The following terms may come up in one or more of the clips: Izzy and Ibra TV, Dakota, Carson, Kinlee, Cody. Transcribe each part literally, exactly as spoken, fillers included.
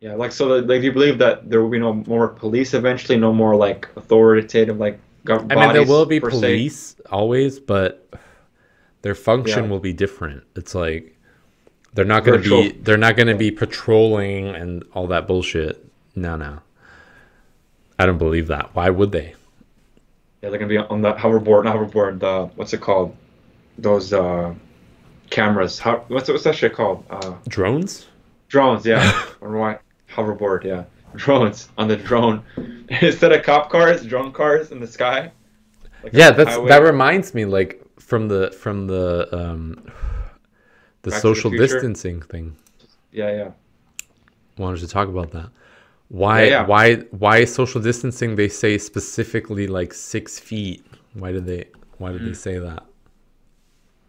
Yeah, like, so that, like, do you believe that there will be no more police eventually, no more like authoritative like government? I mean, there will be police always, but their function yeah. will be different. It's like they're not going to be they're not going to be patrolling and all that bullshit. No, no, I don't believe that. Why would they? Yeah, they're gonna be on the hoverboard, not hoverboard. The what's it called? Those uh, cameras. How, what's what's that shit called? Uh, drones. Drones. Yeah. Or why? Hoverboard, yeah, drones on the drone instead of cop cars, drone cars in the sky. Like yeah, that's highway. That reminds me, like from the from the um, the Back social the distancing thing. Yeah, yeah. Wanted to talk about that. Why, yeah, yeah. why, why social distancing? They say specifically like six feet. Why did they? Why did mm. they say that?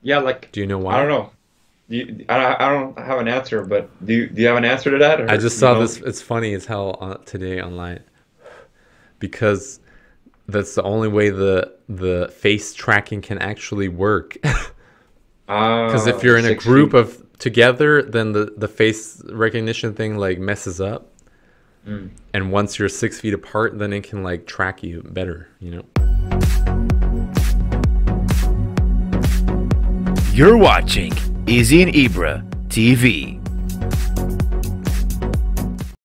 Yeah, like. Do you know why? I don't know. You, I, I don't have an answer, but do you, do you have an answer to that? Or, I just saw know? this. It's funny as hell on, today online, because that's the only way the the face tracking can actually work. Because uh, if you're in a group feet. of together, then the the face recognition thing like messes up. Mm. And once you're six feet apart, then it can like track you better. You know. You're watching Izzy and Ibra T V.